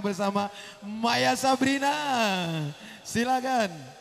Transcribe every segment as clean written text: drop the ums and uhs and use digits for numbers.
bersama Maya Sabrina. Silakan. Bye.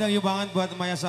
dong, yuk banget buat Maya Sabrina.